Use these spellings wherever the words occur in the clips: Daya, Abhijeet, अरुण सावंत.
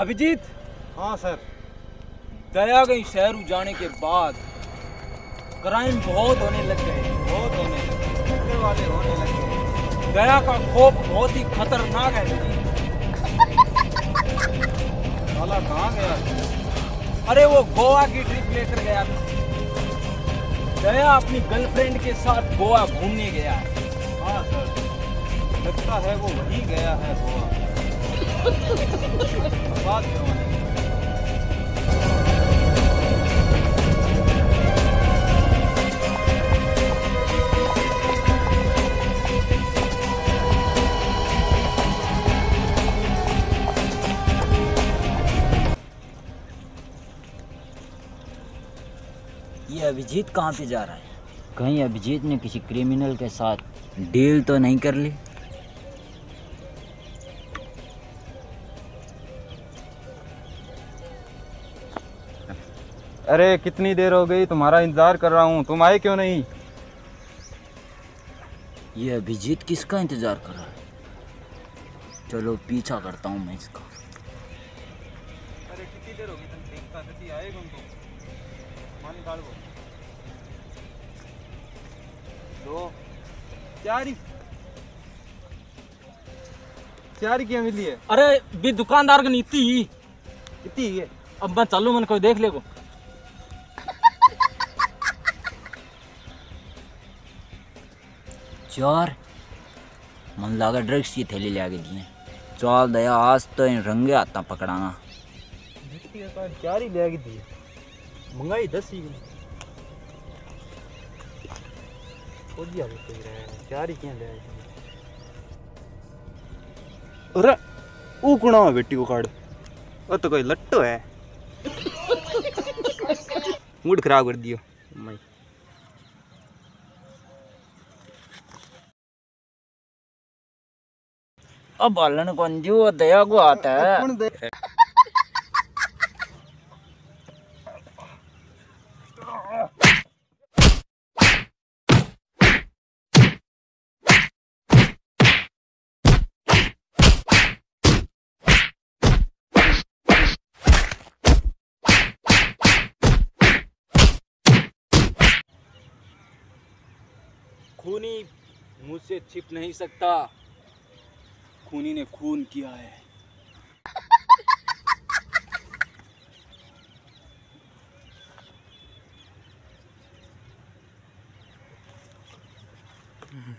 अभिजीत। हाँ सर। दया गई शहर जाने के बाद क्राइम बहुत होने लग गए, बहुत होने वाले होने लगे। दया का खौफ बहुत ही खतरनाक है। साला कहाँ गया? अरे वो गोवा की ट्रिप लेकर गया। दया अपनी गर्लफ्रेंड के साथ गोवा घूमने गया। हाँ सर, लगता है वो वही गया है गोवा। बात ये अभिजीत कहाँ पे जा रहा है? कहीं अभिजीत ने किसी क्रिमिनल के साथ डील तो नहीं कर ली? अरे कितनी देर हो गई, तुम्हारा इंतजार कर रहा हूँ, तुम आए क्यों नहीं? ये अभिजीत किसका इंतजार कर रहा है? चलो पीछा करता हूँ मैं इसका। अरे कितनी देर हो गई, तुम देखता देखती आए तुमको मान गाड़ दो। क्यारी क्या मिली है? अरे भी दुकानदार की नीति इतनी है। अब मैं चलूँ, मन कोई देख ले को। यार मन लगा ड्रग्स की थैली ले आगे दिए। चल दया, आज तो इन रंगे आता पकड़ाना। क्या ले आगे दिए? महंगाई 10 ही अरे वो कुणा में बेटी को काट, वो तो कोई लट्टो है। मूड खराब कर दियो। अब बालन को दया को आता है। खूनी मुझसे छिप नहीं सकता, खूनी ने खून किया है।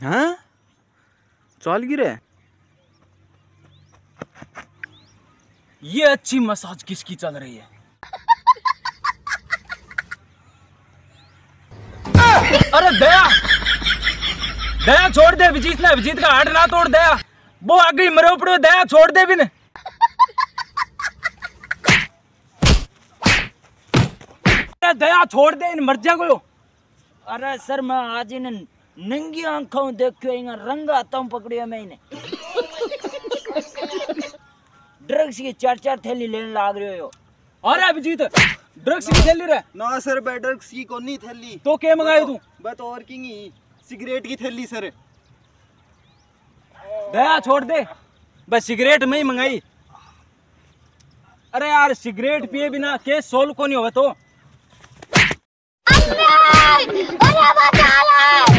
हाँ चाल गिरे। ये अच्छी मसाज किसकी चल रही है? अरे दया, दया छोड़ दे। अभिजीत ने अभिजीत का हाथ ना तोड़ दया, वो आगे मरे उपड़े। दया छोड़ दे भी ने। दया छोड़ दे इन मर्जा को। अरे सर मैं आज इन नंगी आंखों देखियो, इन रंग आता हूं पकड़ियो। मैं इन्हें ड्रग्स की 4-4 थैली लेने लाग रहे हो। अरे अभिजीत ड्रग्स की थैली रे? ना सर, बे ड्रग्स की कोनी थैली। तो क्या मंगायो तू? बस और किंग सिगरेट की थैली सर। दया छोड़ दे, बस सिगरेट में ही मंगाई। अरे यार सिगरेट पिए बिना केस सोल्व को नहीं होगा तो।